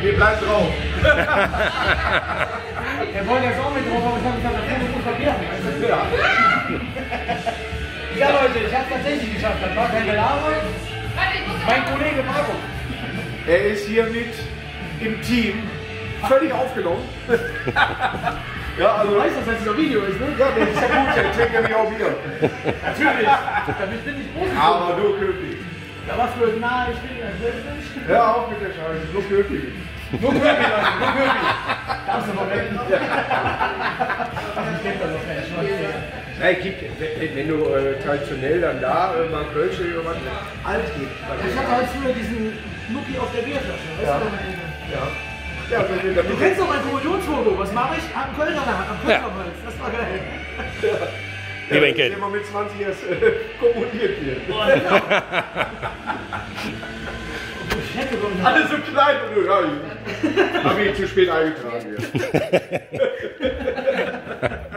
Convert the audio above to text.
Wir bleiben drauf. Wir wollen jetzt auch mit drauf, aber ich habe gesagt, das muss ich probieren. Ja. Ja Leute, ich habe es tatsächlich geschafft. Das war keine Arbeit. Mein Kollege Marco. Er ist hier mit im Team. Völlig aufgenommen. Ja, also du weißt, dass das ein Video ist, ne? Ja, das ist ja gut, dann klingt ja nicht auch wieder. Natürlich, damit bin ich positiv. Aber nur Köpig. Ja, was für ein Nahe, ich bin ja selbst. Ja, auch mit der Scheiße, nur Köpig. Nur Köpig, Leute, nur Köpig. Darfst du noch retten? Ja. Ich denke da noch keinen Schmerz. Wenn du traditionell dann da mal Kölsch oder was alt gibst. Ich hatte halt früher diesen Nuki auf der Bierflasche, weißt du? Ja. Ja, du kennst doch mein Kommunionsfoto, was mache ich? Am Kölner Hand, am Kölnerholz, ja. Das war geil. Ja. Ja, ich sehe mal mit 20 erst kommuniert hier. Boah, genau. Alle so klein und ja, habe ich zu spät eingetragen.